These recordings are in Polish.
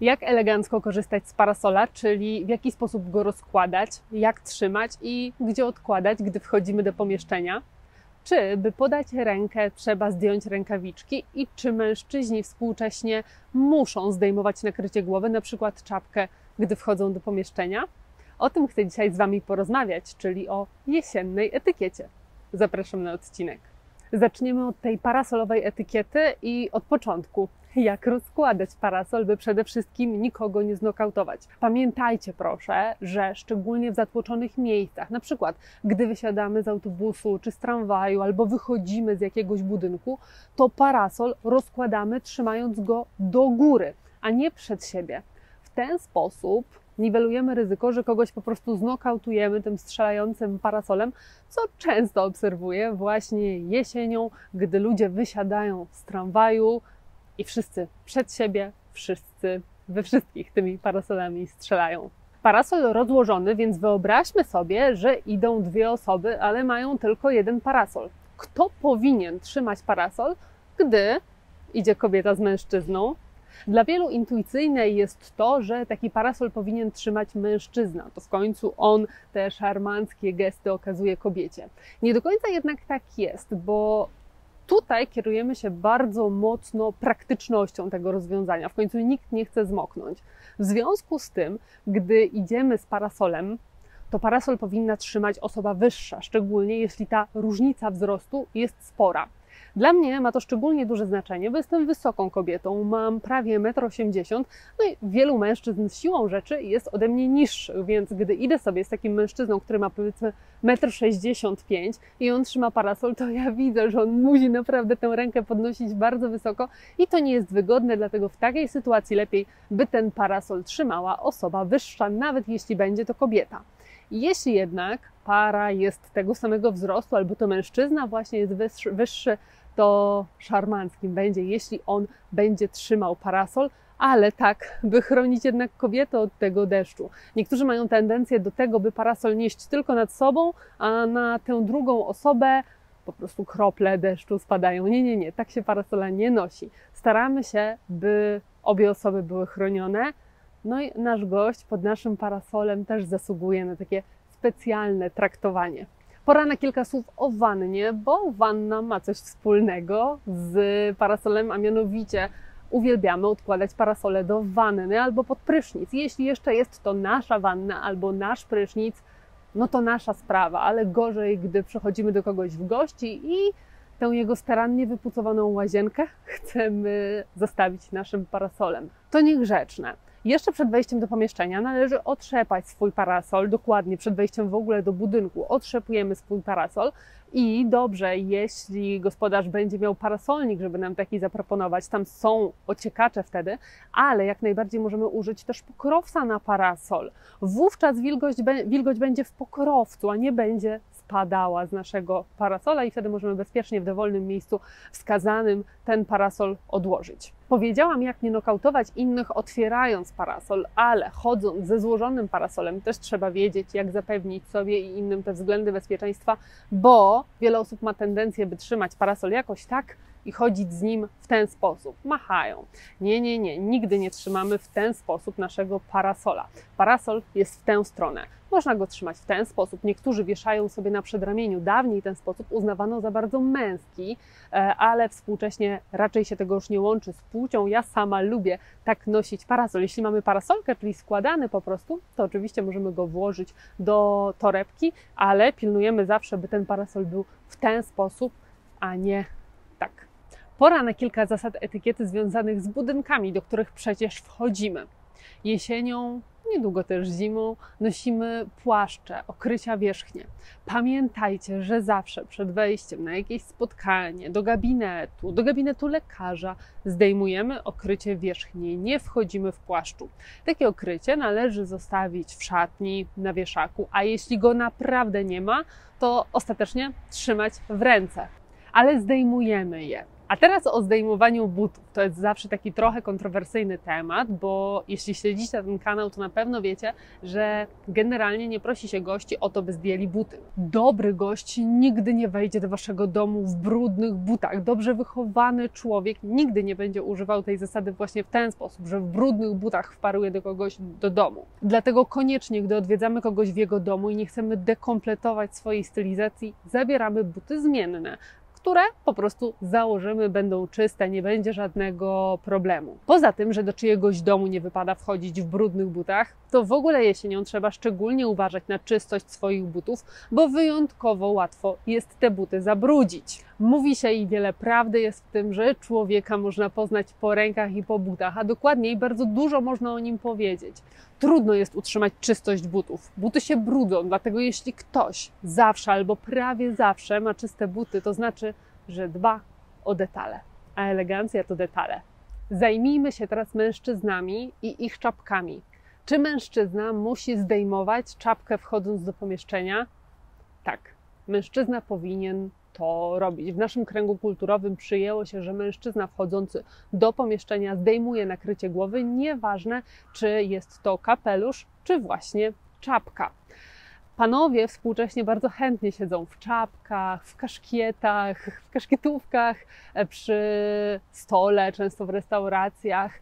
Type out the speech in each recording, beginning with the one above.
jak elegancko korzystać z parasola, czyli w jaki sposób go rozkładać, jak trzymać i gdzie odkładać, gdy wchodzimy do pomieszczenia. Czy by podać rękę, trzeba zdjąć rękawiczki i czy mężczyźni współcześnie muszą zdejmować nakrycie głowy, na przykład czapkę, gdy wchodzą do pomieszczenia? O tym chcę dzisiaj z Wami porozmawiać, czyli o jesiennej etykiecie. Zapraszam na odcinek. Zaczniemy od tej parasolowej etykiety i od początku. Jak rozkładać parasol, by przede wszystkim nikogo nie znokautować. Pamiętajcie proszę, że szczególnie w zatłoczonych miejscach, na przykład gdy wysiadamy z autobusu, czy z tramwaju, albo wychodzimy z jakiegoś budynku, to parasol rozkładamy trzymając go do góry, a nie przed siebie. W ten sposób niwelujemy ryzyko, że kogoś po prostu znokautujemy tym strzelającym parasolem, co często obserwuję właśnie jesienią, gdy ludzie wysiadają z tramwaju, i wszyscy przed siebie, wszyscy we wszystkich tymi parasolami strzelają. Parasol rozłożony, więc wyobraźmy sobie, że idą dwie osoby, ale mają tylko jeden parasol. Kto powinien trzymać parasol, gdy idzie kobieta z mężczyzną? Dla wielu intuicyjne jest to, że taki parasol powinien trzymać mężczyzna. To w końcu on te szarmanckie gesty okazuje kobiecie. Nie do końca jednak tak jest, bo tutaj kierujemy się bardzo mocno praktycznością tego rozwiązania. W końcu nikt nie chce zmoknąć. W związku z tym, gdy idziemy z parasolem, to parasol powinna trzymać osoba wyższa, szczególnie jeśli ta różnica wzrostu jest spora. Dla mnie ma to szczególnie duże znaczenie, bo jestem wysoką kobietą, mam prawie 1,80 m, no i wielu mężczyzn siłą rzeczy jest ode mnie niższych, więc gdy idę sobie z takim mężczyzną, który ma powiedzmy 1,65 m i on trzyma parasol, to ja widzę, że on musi naprawdę tę rękę podnosić bardzo wysoko i to nie jest wygodne, dlatego w takiej sytuacji lepiej, by ten parasol trzymała osoba wyższa, nawet jeśli będzie to kobieta. Jeśli jednak para jest tego samego wzrostu, albo to mężczyzna właśnie jest wyższy, to szarmanckim będzie, jeśli on będzie trzymał parasol, ale tak, by chronić jednak kobietę od tego deszczu. Niektórzy mają tendencję do tego, by parasol nieść tylko nad sobą, a na tę drugą osobę po prostu krople deszczu spadają. Nie, tak się parasola nie nosi. Staramy się, by obie osoby były chronione. No i nasz gość pod naszym parasolem też zasługuje na takie specjalne traktowanie. Pora na kilka słów o wannie, bo wanna ma coś wspólnego z parasolem, a mianowicie uwielbiamy odkładać parasole do wanny albo pod prysznic. Jeśli jeszcze jest to nasza wanna albo nasz prysznic, no to nasza sprawa, ale gorzej, gdy przychodzimy do kogoś w gości i tę jego starannie wypucowaną łazienkę chcemy zastawić naszym parasolem. To niegrzeczne. Jeszcze przed wejściem do pomieszczenia należy otrzepać swój parasol, dokładnie przed wejściem w ogóle do budynku otrzepujemy swój parasol i dobrze, jeśli gospodarz będzie miał parasolnik, żeby nam taki zaproponować, tam są ociekacze wtedy, ale jak najbardziej możemy użyć też pokrowca na parasol. Wówczas wilgoć będzie w pokrowcu, a nie będzie spadała z naszego parasola i wtedy możemy bezpiecznie w dowolnym miejscu wskazanym ten parasol odłożyć. Powiedziałam, jak nie nokautować innych otwierając parasol, ale chodząc ze złożonym parasolem też trzeba wiedzieć, jak zapewnić sobie i innym te względy bezpieczeństwa, bo wiele osób ma tendencję, by trzymać parasol jakoś tak i chodzić z nim w ten sposób. Machają. Nie, nigdy nie trzymamy w ten sposób naszego parasola. Parasol jest w tę stronę. Można go trzymać w ten sposób. Niektórzy wieszają sobie na przedramieniu. Dawniej ten sposób uznawano za bardzo męski, ale współcześnie raczej się tego już nie łączy z płcią. Ja sama lubię tak nosić parasol. Jeśli mamy parasolkę, czyli składany po prostu, to oczywiście możemy go włożyć do torebki, ale pilnujemy zawsze, by ten parasol był w ten sposób, a nie tak. Pora na kilka zasad etykiety związanych z budynkami, do których przecież wchodzimy. Jesienią, niedługo też zimą, nosimy płaszcze, okrycia wierzchnie. Pamiętajcie, że zawsze przed wejściem na jakieś spotkanie, do gabinetu lekarza zdejmujemy okrycie wierzchnie, nie wchodzimy w płaszczu. Takie okrycie należy zostawić w szatni, na wieszaku, a jeśli go naprawdę nie ma, to ostatecznie trzymać w ręce. Ale zdejmujemy je. A teraz o zdejmowaniu butów. To jest zawsze taki trochę kontrowersyjny temat, bo jeśli śledzicie ten kanał, to na pewno wiecie, że generalnie nie prosi się gości o to, by zdjęli buty. Dobry gość nigdy nie wejdzie do waszego domu w brudnych butach. Dobrze wychowany człowiek nigdy nie będzie używał tej zasady właśnie w ten sposób, że w brudnych butach wparuje do kogoś do domu. Dlatego koniecznie, gdy odwiedzamy kogoś w jego domu i nie chcemy dekompletować swojej stylizacji, zabieramy buty zmienne, które po prostu założymy, będą czyste, nie będzie żadnego problemu. Poza tym, że do czyjegoś domu nie wypada wchodzić w brudnych butach, to w ogóle jesienią trzeba szczególnie uważać na czystość swoich butów, bo wyjątkowo łatwo jest te buty zabrudzić. Mówi się i wiele prawdy jest w tym, że człowieka można poznać po rękach i po butach, a dokładniej bardzo dużo można o nim powiedzieć. Trudno jest utrzymać czystość butów. Buty się brudzą, dlatego jeśli ktoś zawsze albo prawie zawsze ma czyste buty, to znaczy, że dba o detale, a elegancja to detale. Zajmijmy się teraz mężczyznami i ich czapkami. Czy mężczyzna musi zdejmować czapkę wchodząc do pomieszczenia? Tak, mężczyzna powinien to robić. W naszym kręgu kulturowym przyjęło się, że mężczyzna wchodzący do pomieszczenia zdejmuje nakrycie głowy, nieważne czy jest to kapelusz, czy właśnie czapka. Panowie współcześnie bardzo chętnie siedzą w czapkach, w kaszkietach, w kaszkietówkach, przy stole, często w restauracjach.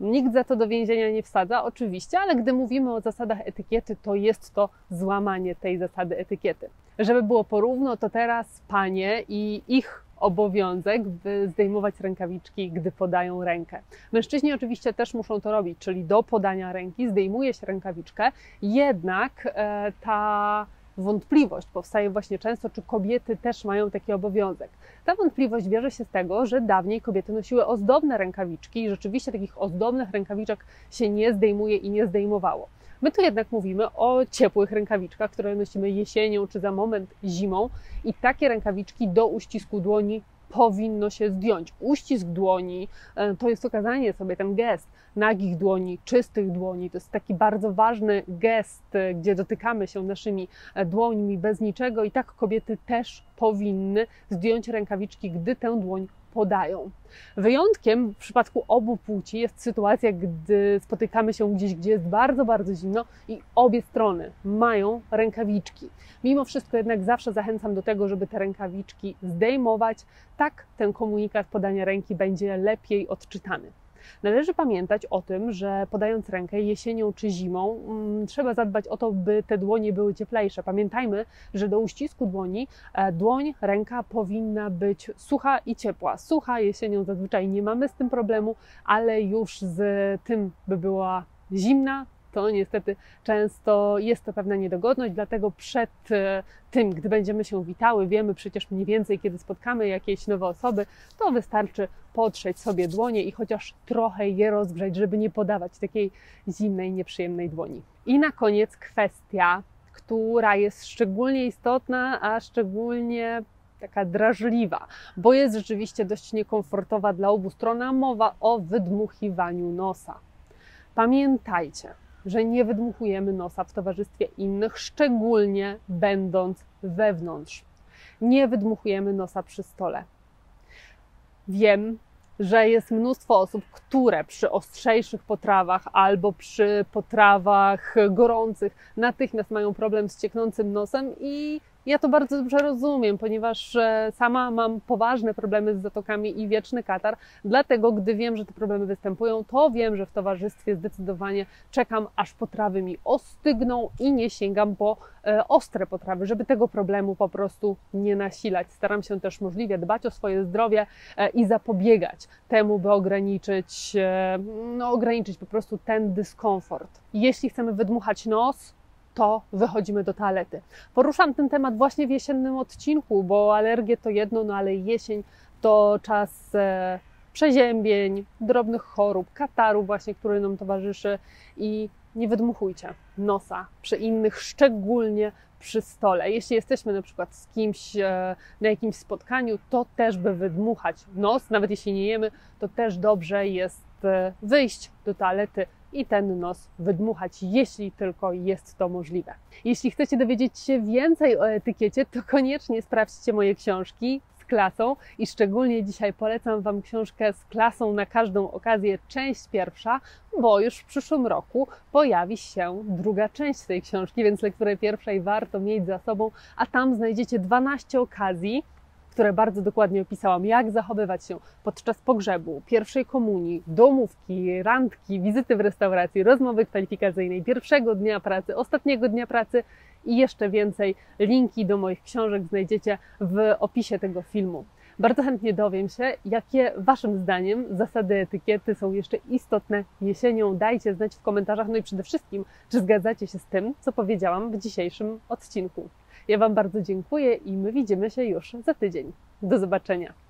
Nikt za to do więzienia nie wsadza, oczywiście, ale gdy mówimy o zasadach etykiety, to jest to złamanie tej zasady etykiety. Żeby było porówno, to teraz panie i ich obowiązek, by zdejmować rękawiczki, gdy podają rękę. Mężczyźni oczywiście też muszą to robić, czyli do podania ręki zdejmuje się rękawiczkę, jednak ta wątpliwość powstaje właśnie często, czy kobiety też mają taki obowiązek. Ta wątpliwość bierze się z tego, że dawniej kobiety nosiły ozdobne rękawiczki i rzeczywiście takich ozdobnych rękawiczek się nie zdejmuje i nie zdejmowało. My tu jednak mówimy o ciepłych rękawiczkach, które nosimy jesienią czy za moment zimą i takie rękawiczki do uścisku dłoni powinno się zdjąć. Uścisk dłoni to jest okazanie sobie, ten gest nagich dłoni, czystych dłoni. To jest taki bardzo ważny gest, gdzie dotykamy się naszymi dłońmi bez niczego i tak kobiety też powinny zdjąć rękawiczki, gdy tę dłoń podają. Wyjątkiem w przypadku obu płci jest sytuacja, gdy spotykamy się gdzieś, gdzie jest bardzo, bardzo zimno i obie strony mają rękawiczki. Mimo wszystko jednak zawsze zachęcam do tego, żeby te rękawiczki zdejmować, tak ten komunikat podania ręki będzie lepiej odczytany. Należy pamiętać o tym, że podając rękę jesienią czy zimą trzeba zadbać o to, by te dłonie były cieplejsze. Pamiętajmy, że do uścisku dłoni ręka powinna być sucha i ciepła. Sucha jesienią zazwyczaj nie mamy z tym problemu, ale już z tym, by była zimna, to niestety często jest to pewna niedogodność, dlatego przed tym, gdy będziemy się witały, wiemy przecież mniej więcej, kiedy spotkamy jakieś nowe osoby, to wystarczy potrzeć sobie dłonie i chociaż trochę je rozgrzać, żeby nie podawać takiej zimnej, nieprzyjemnej dłoni. I na koniec kwestia, która jest szczególnie istotna, a szczególnie taka drażliwa, bo jest rzeczywiście dość niekomfortowa dla obu stron, a mowa o wydmuchiwaniu nosa. Pamiętajcie, że nie wydmuchujemy nosa w towarzystwie innych, szczególnie będąc wewnątrz. Nie wydmuchujemy nosa przy stole. Wiem, że jest mnóstwo osób, które przy ostrzejszych potrawach albo przy potrawach gorących natychmiast mają problem z cieknącym nosem i ja to bardzo dobrze rozumiem, ponieważ sama mam poważne problemy z zatokami i wieczny katar, dlatego gdy wiem, że te problemy występują, to wiem, że w towarzystwie zdecydowanie czekam, aż potrawy mi ostygną i nie sięgam po ostre potrawy, żeby tego problemu po prostu nie nasilać. Staram się też możliwie dbać o swoje zdrowie i zapobiegać temu, by ograniczyć po prostu ten dyskomfort. Jeśli chcemy wydmuchać nos, to wychodzimy do toalety. Poruszam ten temat właśnie w jesiennym odcinku, bo alergie to jedno, no ale jesień to czas przeziębień, drobnych chorób, kataru właśnie, który nam towarzyszy i nie wydmuchujcie nosa przy innych, szczególnie przy stole. Jeśli jesteśmy na przykład z kimś na jakimś spotkaniu, to też by wydmuchać nos, nawet jeśli nie jemy, to też dobrze jest wyjść do toalety i ten nos wydmuchać, jeśli tylko jest to możliwe. Jeśli chcecie dowiedzieć się więcej o etykiecie, to koniecznie sprawdźcie moje książki. klasą i szczególnie dzisiaj polecam Wam książkę Z klasą na każdą okazję, część pierwsza, bo już w przyszłym roku pojawi się druga część tej książki, więc lekturę pierwszej warto mieć za sobą, a tam znajdziecie 12 okazji, które bardzo dokładnie opisałam, jak zachowywać się podczas pogrzebu, pierwszej komunii, domówki, randki, wizyty w restauracji, rozmowy kwalifikacyjnej, pierwszego dnia pracy, ostatniego dnia pracy i jeszcze więcej. Linki do moich książek znajdziecie w opisie tego filmu. Bardzo chętnie dowiem się, jakie Waszym zdaniem zasady etykiety są jeszcze istotne jesienią. Dajcie znać w komentarzach, no i przede wszystkim, czy zgadzacie się z tym, co powiedziałam w dzisiejszym odcinku. Ja Wam bardzo dziękuję i my widzimy się już za tydzień. Do zobaczenia!